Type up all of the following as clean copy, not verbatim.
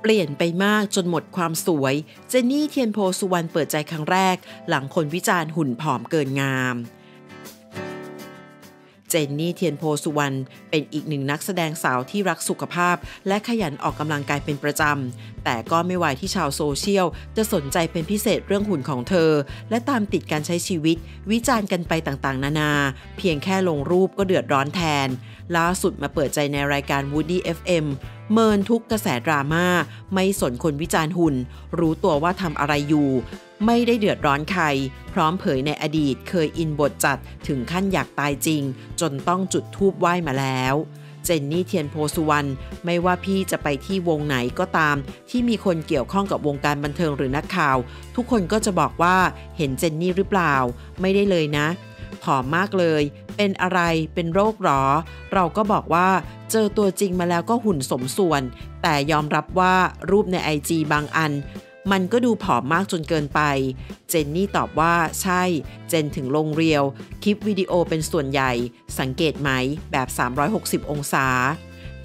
เปลี่ยนไปมากจนหมดความสวยเจนนี่เทียนโพสุวรรณเปิดใจครั้งแรกหลังคนวิจารณ์หุ่นผอมเกินงามเจนนี่เทียนโพสุวรรณเป็นอีกหนึ่งนักแสดงสาวที่รักสุขภาพและขยันออกกำลังกายเป็นประจำแต่ก็ไม่ไหวที่ชาวโซเชียลจะสนใจเป็นพิเศษเรื่องหุ่นของเธอและตามติดการใช้ชีวิตวิจารณ์กันไปต่างๆนานาเพียงแค่ลงรูปก็เดือดร้อนแทนล่าสุดมาเปิดใจในรายการ Woody FM เมินทุกกระแสดราม่าไม่สนคนวิจารณ์หุ่นรู้ตัวว่าทำอะไรอยู่ไม่ได้เดือดร้อนใครพร้อมเผยในอดีตเคยอินบทจัดถึงขั้นอยากตายจริงจนต้องจุดธูปไหว้มาแล้วเจนนี่เทียนโพสุวรรณไม่ว่าพี่จะไปที่วงไหนก็ตามที่มีคนเกี่ยวข้องกับวงการบันเทิงหรือนักข่าวทุกคนก็จะบอกว่าเห็นเจนนี่หรือเปล่าไม่ได้เลยนะผอมมากเลยเป็นอะไรเป็นโรคหรอเราก็บอกว่าเจอตัวจริงมาแล้วก็หุ่นสมส่วนแต่ยอมรับว่ารูปใน IG บางอันมันก็ดูผอมมากจนเกินไปเจนนี่ตอบว่าใช่เจนถึงลงเรียวคลิปวิดีโอเป็นส่วนใหญ่สังเกตไหมแบบ360องศา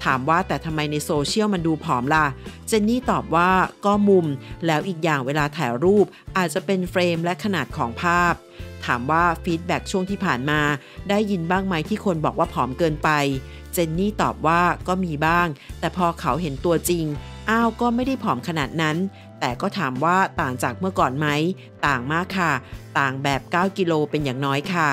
ถามว่าแต่ทำไมในโซเชียลมันดูผอมล่ะเจนนี่ตอบว่าก็มุมแล้วอีกอย่างเวลาถ่ายรูปอาจจะเป็นเฟรมและขนาดของภาพถามว่าฟีดแบ็กช่วงที่ผ่านมาได้ยินบ้างไหมที่คนบอกว่าผอมเกินไปเจนนี่ตอบว่าก็มีบ้างแต่พอเขาเห็นตัวจริงอ้าวก็ไม่ได้ผอมขนาดนั้นแต่ก็ถามว่าต่างจากเมื่อก่อนไหมต่างมากค่ะต่างแบบ9กิโลเป็นอย่างน้อยค่ะ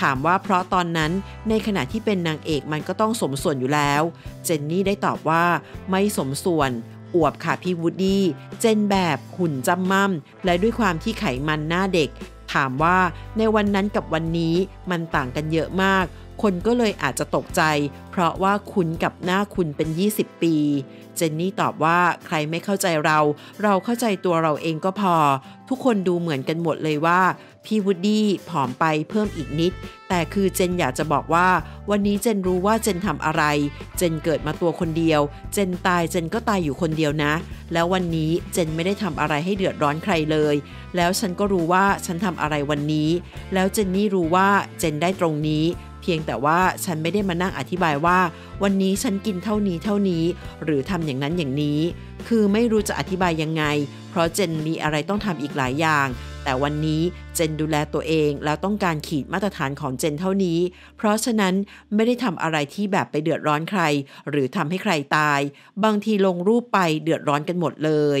ถามว่าเพราะตอนนั้นในขณะที่เป็นนางเอกมันก็ต้องสมส่วนอยู่แล้วเจนนี่ได้ตอบว่าไม่สมส่วนอวบค่ะพี่วูดดี้เจนแบบหุ่นจำม่ำและด้วยความที่ไขมันหน้าเด็กถามว่าในวันนั้นกับวันนี้มันต่างกันเยอะมากคนก็เลยอาจจะตกใจเพราะว่าคุณกับหน้าคุณเป็น20ปีเจนนี่ตอบว่าใครไม่เข้าใจเราเข้าใจตัวเราเองก็พอทุกคนดูเหมือนกันหมดเลยว่าพี่วูดดี้ผอมไปเพิ่มอีกนิดแต่คือเจนอยากจะบอกว่าวันนี้เจนรู้ว่าเจนทำอะไรเจนเกิดมาตัวคนเดียวเจนตายเจนก็ตายอยู่คนเดียวนะแล้ววันนี้เจนไม่ได้ทำอะไรให้เดือดร้อนใครเลยแล้วฉันก็รู้ว่าฉันทำอะไรวันนี้แล้วเจนนี่รู้ว่าเจนได้ตรงนี้เพียงแต่ว่าฉันไม่ได้มานั่งอธิบายว่าวันนี้ฉันกินเท่านี้หรือทำอย่างนั้นอย่างนี้คือไม่รู้จะอธิบายยังไงเพราะเจนมีอะไรต้องทำอีกหลายอย่างแต่วันนี้เจนดูแลตัวเองแล้วต้องการขีดมาตรฐานของเจนเท่านี้เพราะฉะนั้นไม่ได้ทำอะไรที่แบบไปเดือดร้อนใครหรือทำให้ใครตายบางทีลงรูปไปเดือดร้อนกันหมดเลย